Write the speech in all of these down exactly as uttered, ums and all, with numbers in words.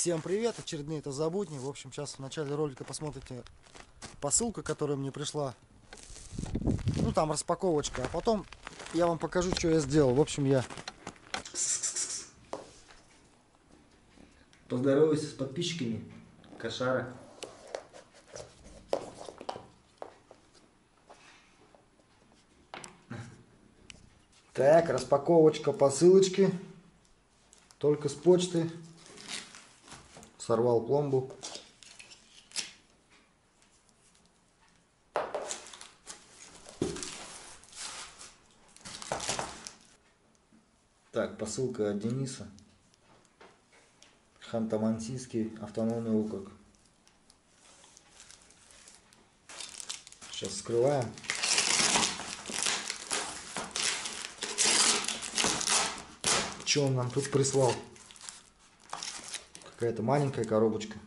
Всем привет, очередные это забудни. В общем, сейчас в начале ролика посмотрите посылку, которая мне пришла. Ну, там распаковочка. А потом я вам покажу, что я сделал. В общем, я поздороваюсь с подписчиками. Кошара. Так, распаковочка посылочки. Только с почты. Сорвал пломбу. Так, посылка от Дениса. Ханты-Мансийский автономный округ. Сейчас вскрываем. Что он нам тут прислал? Какая-то маленькая коробочка.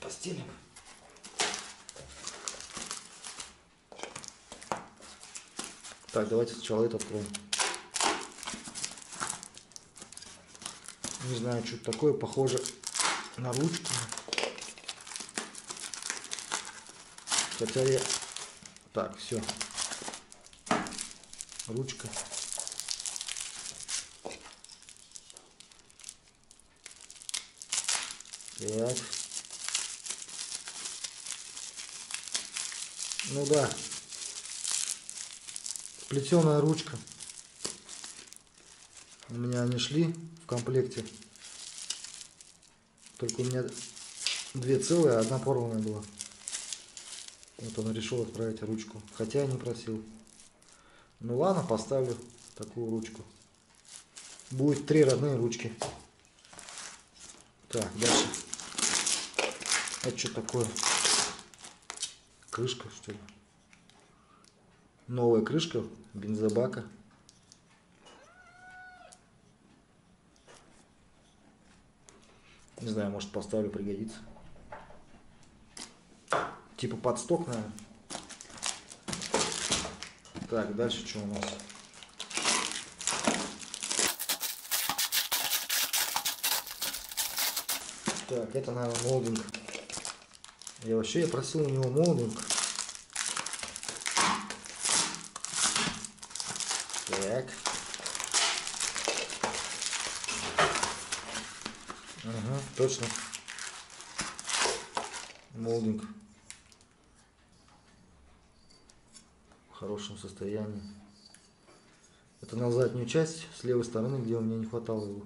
Постелим. Так, давайте сначала это откроем. Не знаю, что-то такое, похоже на ручку. Хотя я... Так, все. Ручка. Так. Ну да. Плетеная ручка. У меня они шли в комплекте. Только у меня две целые, а одна порванная была. Вот он решил отправить ручку. Хотя я не просил. Ну ладно, поставлю такую ручку. Будет три родные ручки. Так, дальше. Это что такое? Крышка, что ли? Новая крышка бензобака. Не знаю, может поставлю, пригодится. Типа под сток, наверное. Так, дальше что у нас? Так, это, наверное, молдинг. Я вообще я просил у него молдинг. Так. Ага, точно. Молдинг. В хорошем состоянии. Это на заднюю часть, с левой стороны, где у меня не хватало его.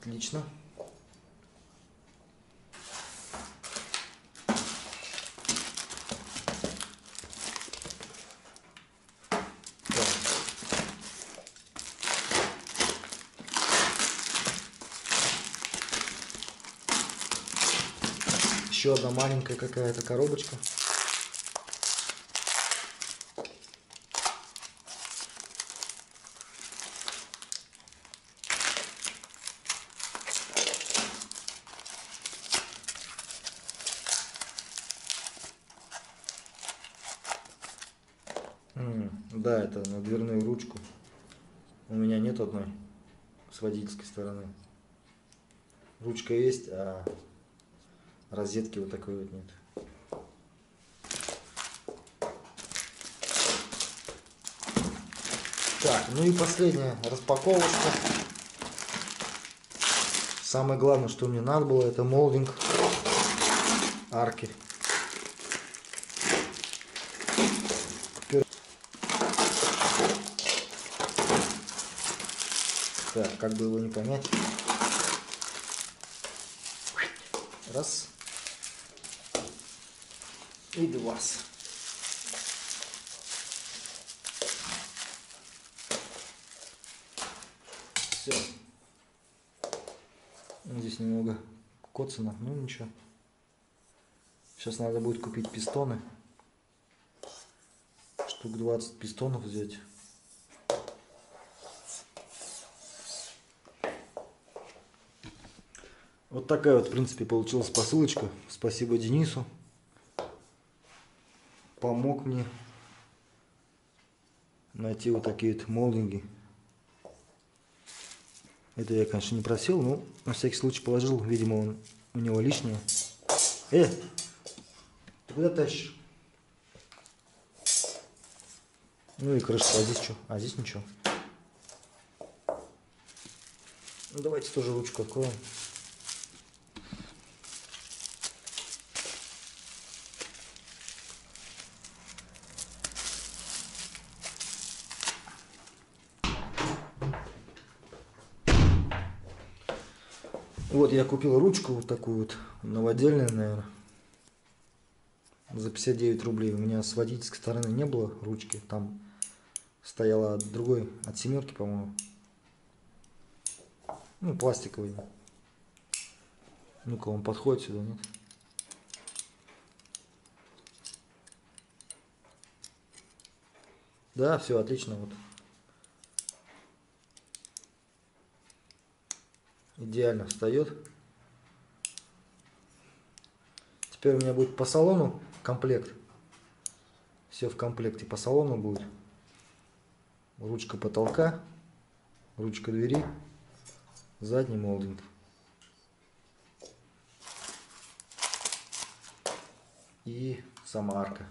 Отлично. Так. Еще одна маленькая какая-то коробочка. Да, это на дверную ручку. У меня нет одной с водительской стороны. Ручка есть, а розетки вот такой вот нет. Так, ну и последняя распаковочка. Самое главное, что мне надо было, это молдинг арки. Так, как бы его не понять. Раз. И два. Все. Здесь немного коцано, ну ничего. Сейчас надо будет купить пистоны. Штук двадцать пистонов взять. Вот такая вот, в принципе, получилась посылочка. Спасибо Денису. Помог мне найти вот такие вот молдинги. Это я, конечно, не просил, но на всякий случай положил. Видимо, он, у него лишнее. Э! Ты куда тащишь? Ну и крышка, а здесь что? А здесь ничего. Ну, давайте тоже ручку откроем. Вот я купил ручку вот такую вот, новодельную, наверное, за пятьдесят девять рублей. У меня с водительской стороны не было ручки, там стояла от другой, от семерки, по-моему. Ну, пластиковый. Ну-ка, он подходит сюда, нет? Да, все, отлично, вот. Идеально встает. Теперь у меня будет по салону комплект. Все в комплекте по салону будет. Ручка потолка, ручка двери, задний молдинг. И сама арка.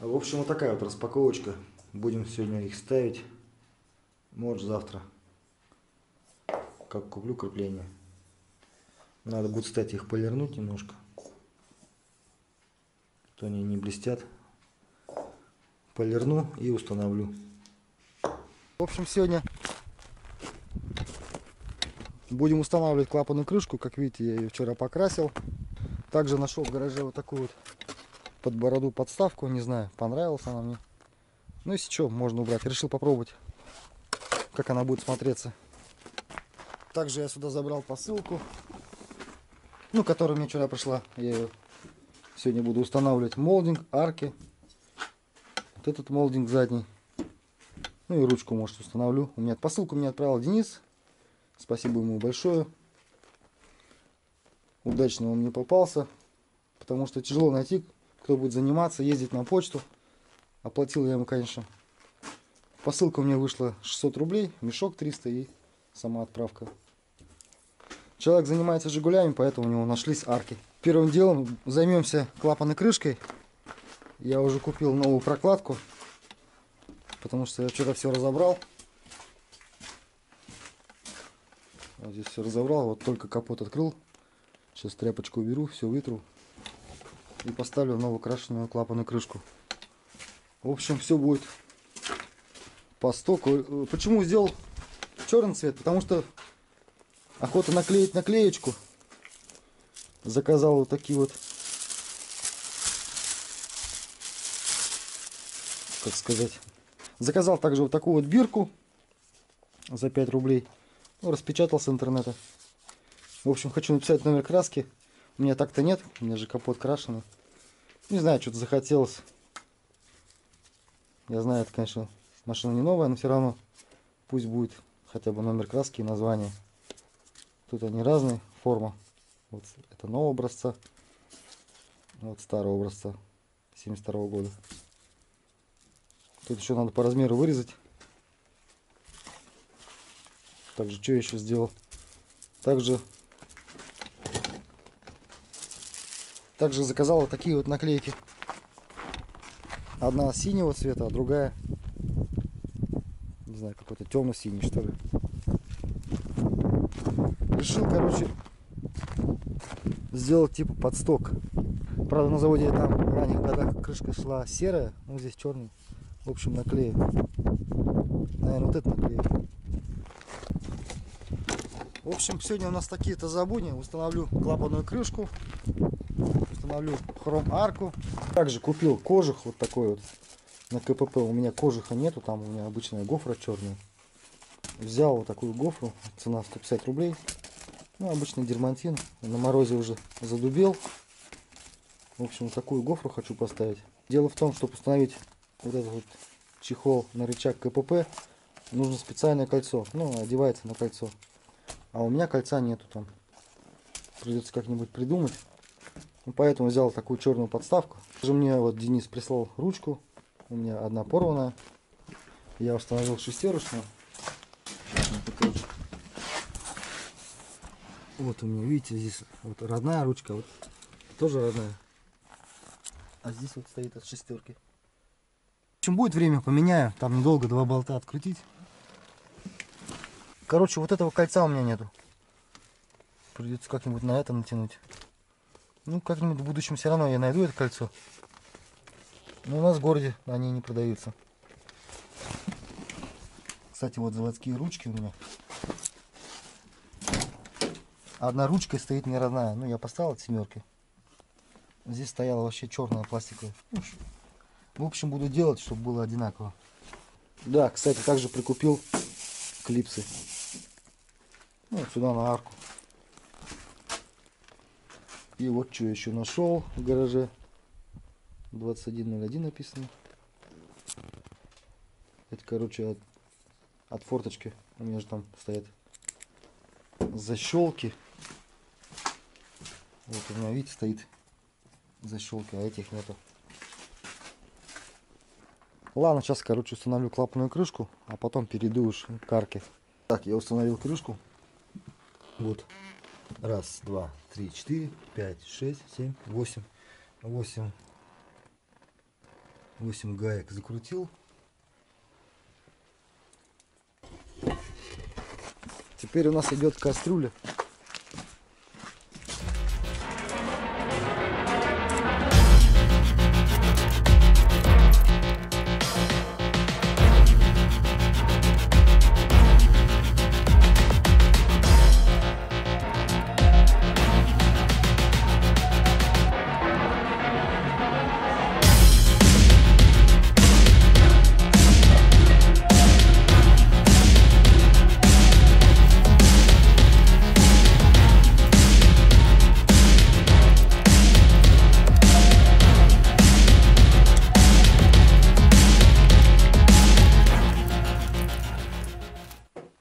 В общем, вот такая вот распаковочка. Будем сегодня их ставить. Может, завтра, как куплю крепление. Надо будет, кстати, их полирнуть немножко. То они не блестят. Полирну и установлю. В общем, сегодня будем устанавливать клапанную крышку. Как видите, я ее вчера покрасил. Также нашел в гараже вот такую вот под бороду подставку. Не знаю, понравилась она мне. Ну и сейчас можно убрать. Решил попробовать, как она будет смотреться. Также я сюда забрал посылку, ну, которая мне вчера пришла. Я ее сегодня буду устанавливать. Молдинг, арки, вот этот молдинг задний, ну и ручку, может, установлю. У меня посылку мне отправил Денис, спасибо ему большое. Удачно он мне попался, потому что тяжело найти, кто будет заниматься, ездить на почту. Оплатил я ему, конечно. Посылка у меня вышла шестьсот рублей, мешок триста и сама отправка. Человек занимается «Жигулями», поэтому у него нашлись арки. Первым делом займемся клапанной крышкой. Я уже купил новую прокладку, потому что я вчера все разобрал. Вот здесь все разобрал, вот только капот открыл. Сейчас тряпочку уберу, все вытру и поставлю новую крашеную клапанную крышку. В общем, все будет по стоку. Почему сделал черный цвет? Потому что охота наклеить наклеечку. Заказал вот такие вот, как сказать, заказал также вот такую вот бирку за пять рублей. Ну, распечатал с интернета. В общем, хочу написать номер краски. У меня так-то нет, у меня же капот крашеный. Не знаю, что-то захотелось. Я знаю, это, конечно, машина не новая, но все равно пусть будет хотя бы номер краски и название. Тут они разные, форма. Вот это нового образца, вот старого образца семьдесят второго года. Тут еще надо по размеру вырезать. Также, что я еще сделал? Также, также заказал вот такие вот наклейки. Одна синего цвета, а другая, не знаю, какой-то темно-синий, что ли. Решил, короче, сделать типа подсток. Правда, на заводе там в ранних годах крышка шла серая, ну здесь черный. В общем, наклею. Наверное, вот это наклею. В общем, сегодня у нас такие-то забудни. Установлю клапанную крышку, установлю хром-арку. Также купил кожух вот такой вот. На КПП у меня кожуха нету, там у меня обычная гофра черная. Взял вот такую гофру, цена сто пятьдесят рублей. Ну, обычный дермантин, на морозе уже задубел. В общем, вот такую гофру хочу поставить. Дело в том, чтобы установить вот этот вот чехол на рычаг КПП, нужно специальное кольцо. Ну, одевается на кольцо. А у меня кольца нету там. Придется как-нибудь придумать. Поэтому взял такую черную подставку. Мне вот Денис прислал ручку. У меня одна порванная. Я установил шестерочную. Вот у меня, видите, здесь вот родная ручка, вот тоже родная. А здесь вот стоит от шестерки. В общем, будет время, поменяю. Там недолго, два болта открутить. Короче, вот этого кольца у меня нету. Придется как-нибудь на это натянуть. Ну, как-нибудь в будущем все равно я найду это кольцо. Но у нас в городе они не продаются. Кстати, вот заводские ручки у меня. Одна ручка стоит не родная. Ну, я поставил от семерки. Здесь стояла вообще черная пластиковая. В общем, буду делать, чтобы было одинаково. Да, кстати, также прикупил клипсы. Ну, вот сюда на арку. И вот что еще нашел в гараже. двадцать один ноль один написано. Это, короче, от, от форточки. У меня же там стоят защелки. Вот у меня, видите, стоит защелки, а этих нету. Ладно, сейчас, короче, установлю клапанную крышку, а потом перейду уж к арке. Так, я установил крышку. Вот. Раз, два, три, четыре, пять, шесть, семь, восемь. Восемь. Восемь гаек закрутил. Теперь у нас идет кастрюля.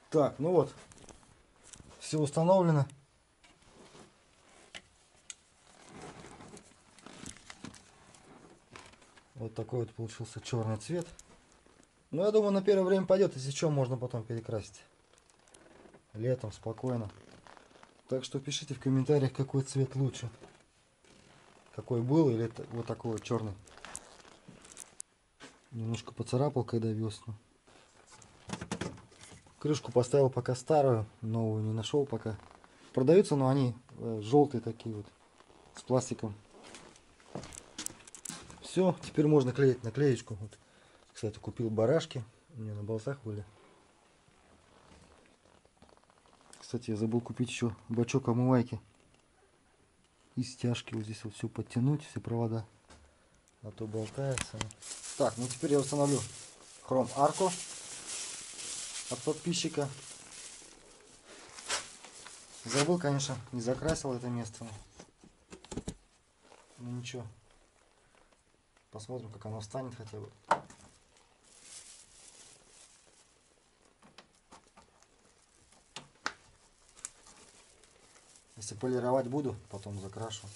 Так, ну вот, все установлено. Вот такой вот получился черный цвет. Ну, я думаю, на первое время пойдет, если что, можно потом перекрасить. Летом спокойно. Так что пишите в комментариях, какой цвет лучше. Какой был, или вот такой вот черный. Немножко поцарапал, когда весну. Крышку поставил пока старую, новую не нашел пока. Продаются, но они желтые такие вот, с пластиком. Все, теперь можно клеить наклеечку. Вот, кстати, купил барашки, у меня на болтах были. Кстати, я забыл купить еще бачок омывайки. И стяжки вот здесь вот все подтянуть, все провода. А то болтается. Так, ну теперь я установлю хром-арку от подписчика. Забыл, конечно, не закрасил это место. Ну ничего, посмотрим, как оно встанет хотя бы. Если полировать буду, потом закрашу.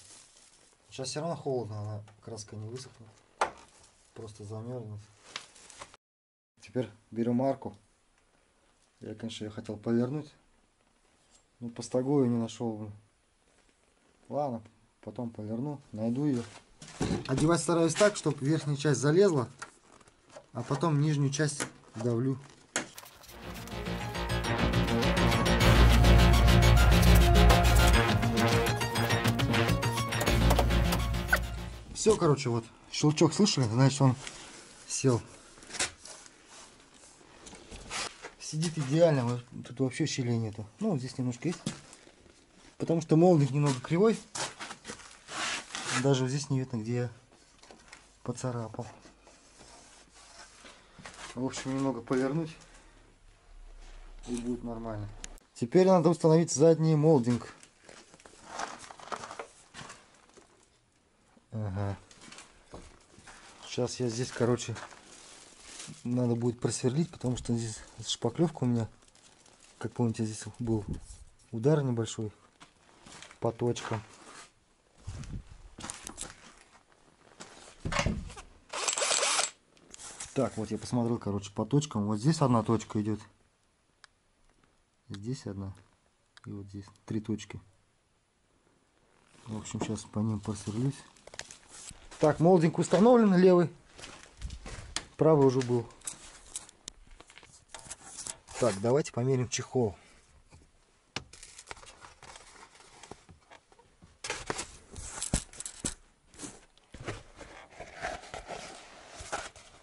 Сейчас все равно холодно, она краска не высохнет, просто замерзнет. Теперь берем арку. Я, конечно, ее хотел повернуть, но постогу ее не нашел. Ладно, потом поверну, найду ее. Одевать стараюсь так, чтобы верхняя часть залезла, а потом нижнюю часть давлю. Все, короче, вот щелчок слышали, значит, он сел. Сидит идеально, вот тут вообще щелей нету. Ну, вот здесь немножко есть. Потому что молдинг немного кривой. Даже здесь не видно, где я поцарапал. В общем, немного повернуть. И будет нормально. Теперь надо установить задний молдинг. Ага. Сейчас я здесь, короче... Надо будет просверлить, потому что здесь шпаклевка у меня, как помните, здесь был удар небольшой по точкам. Так, вот я посмотрел, короче, по точкам. Вот здесь одна точка идет. Здесь одна. И вот здесь три точки. В общем, сейчас по ним посверлюсь. Так, молдинг установлен левый. Правый уже был. Так, давайте померим чехол.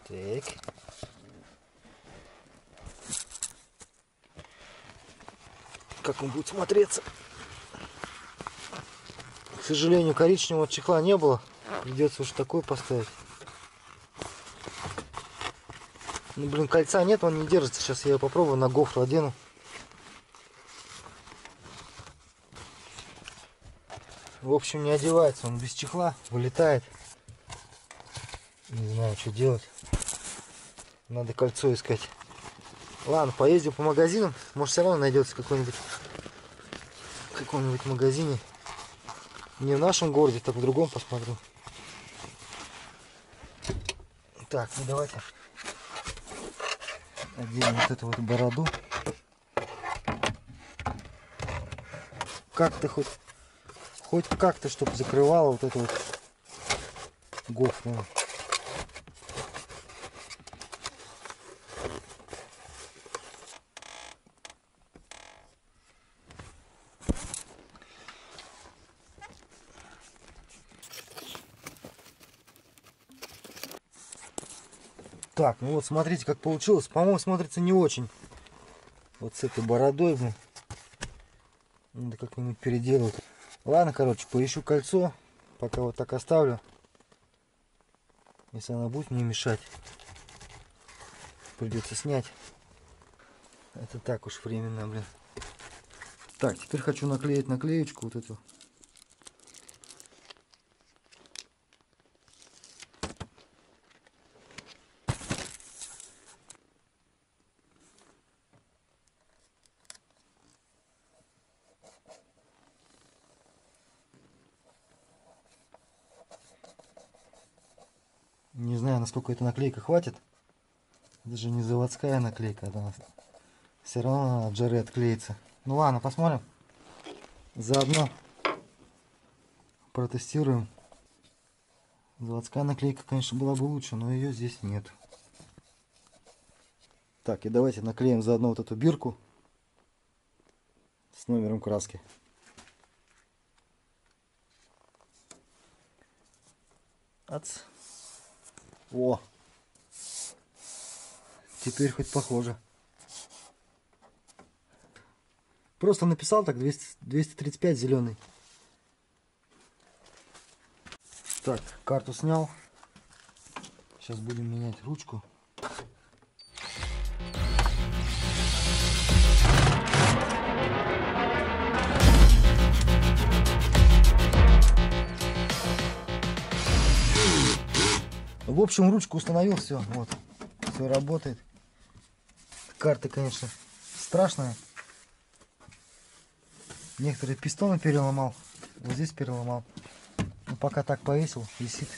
Так. Как он будет смотреться? К сожалению, коричневого чехла не было. Придется уж такой поставить. Ну, блин, кольца нет, он не держится. Сейчас я его попробую, на гофру одену. В общем, не одевается, он без чехла, вылетает. Не знаю, что делать. Надо кольцо искать. Ладно, поездим по магазинам. Может, все равно найдется какой-нибудь в каком-нибудь магазине. Не в нашем городе, так в другом посмотрю. Так, ну давайте оденем вот эту вот бороду. Как-то хоть, хоть как-то, чтобы закрывало вот эту вот гофру. Так, ну вот смотрите, как получилось. По-моему, смотрится не очень. Вот с этой бородой, блин. Надо как-нибудь переделать. Ладно, короче, поищу кольцо. Пока вот так оставлю. Если она будет мне мешать, придется снять. Это так уж временно, блин. Так, теперь хочу наклеить наклеечку вот эту. Не знаю, насколько эта наклейка хватит. Даже не заводская наклейка, это у нас. Все равно от жары отклеится. Ну ладно, посмотрим. Заодно протестируем. Заводская наклейка, конечно, была бы лучше, но ее здесь нет. Так, и давайте наклеим заодно вот эту бирку с номером краски. Ац. О, теперь хоть похоже. Просто написал так двести, двести тридцать пять зеленый. Так, карту снял. Сейчас будем менять ручку. В общем, ручку установил, все, вот, все работает. Карта, конечно, страшная. Некоторые пистоны переломал, вот здесь переломал. Но пока так повесил, висит.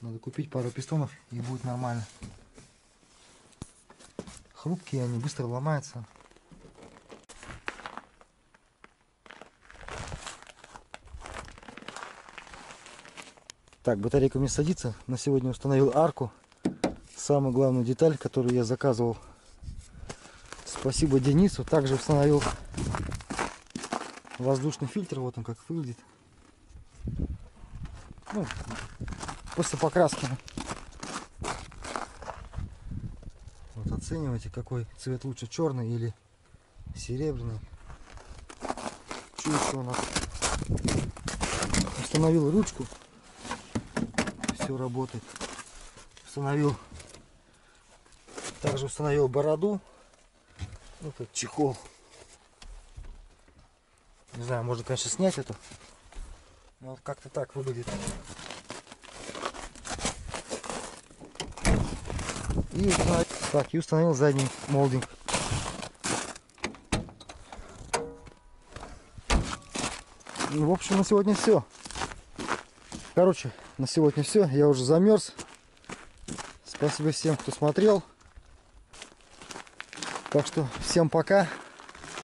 Надо купить пару пистонов, и будет нормально. Хрупкие они, быстро ломаются. Так, батарейка мне садится. На сегодня установил арку. Самую главную деталь, которую я заказывал. Спасибо Денису. Также установил воздушный фильтр. Вот он как выглядит. Ну, после покраски. Вот оценивайте, какой цвет лучше, черный или серебряный. Что еще у нас? Установил ручку. Все работает. Установил, также установил бороду, вот этот чехол. Не знаю, можно, конечно, снять эту, но вот как-то так выглядит. И установил, так, и установил задний молдинг. Ну, в общем, на сегодня все. Короче, на сегодня все. Я уже замерз. Спасибо всем, кто смотрел. Так что всем пока.